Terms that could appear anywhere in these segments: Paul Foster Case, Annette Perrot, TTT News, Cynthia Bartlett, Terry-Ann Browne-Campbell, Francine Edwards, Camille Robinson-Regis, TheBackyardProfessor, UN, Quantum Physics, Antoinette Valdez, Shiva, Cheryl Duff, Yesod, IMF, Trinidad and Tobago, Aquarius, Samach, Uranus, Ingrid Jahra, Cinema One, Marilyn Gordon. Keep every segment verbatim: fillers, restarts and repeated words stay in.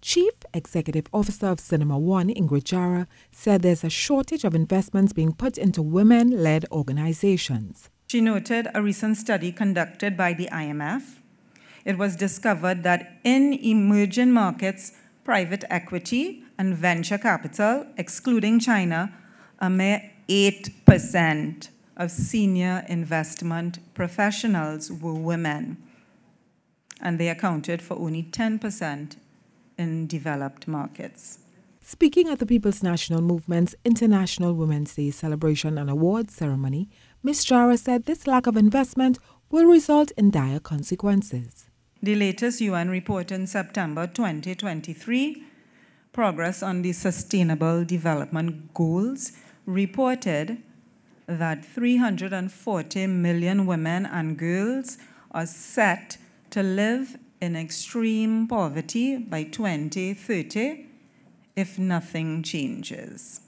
Chief Executive Officer of Cinema One, Ingrid Jahra, said there's a shortage of investments being put into women-led organizations. She noted a recent study conducted by the I M F. It was discovered that in emerging markets, private equity and venture capital, excluding China, a mere eight percent of senior investment professionals were women, and they accounted for only ten percent in developed markets. Speaking at the People's National Movement's International Women's Day celebration and awards ceremony, Miz Jahra said this lack of investment will result in dire consequences. The latest U N report in September twenty twenty-three, Progress on the Sustainable Development Goals, reported that three hundred forty million women and girls are set to live in extreme poverty by twenty thirty if nothing changes.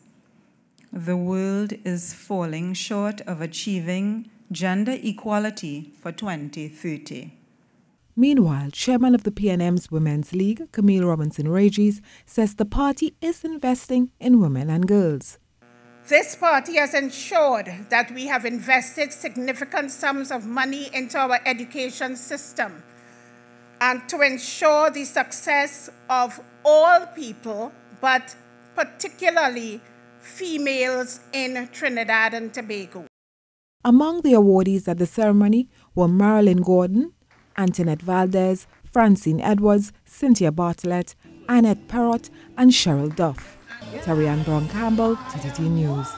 The world is falling short of achieving gender equality for twenty thirty. Meanwhile, chairman of the P N M's Women's League, Camille Robinson-Regis, says the party is investing in women and girls. This party has ensured that we have invested significant sums of money into our education system, and to ensure the success of all people, but particularly females in Trinidad and Tobago. Among the awardees at the ceremony were Marilyn Gordon, Antoinette Valdez, Francine Edwards, Cynthia Bartlett, Annette Perrot, and Cheryl Duff. Terry-Ann Browne-Campbell, T T T News.